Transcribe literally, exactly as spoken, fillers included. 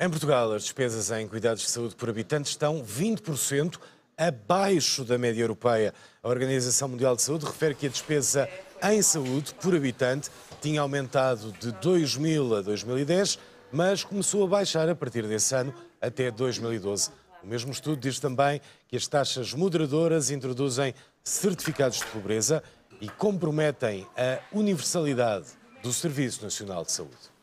Em Portugal, as despesas em cuidados de saúde por habitante estão vinte por cento abaixo da média europeia. A Organização Mundial de Saúde refere que a despesa em saúde por habitante tinha aumentado de dois mil a dois mil e dez, mas começou a baixar a partir desse ano até dois mil e doze. O mesmo estudo diz também que as taxas moderadoras introduzem certificados de pobreza e comprometem a universalidade do Serviço Nacional de Saúde.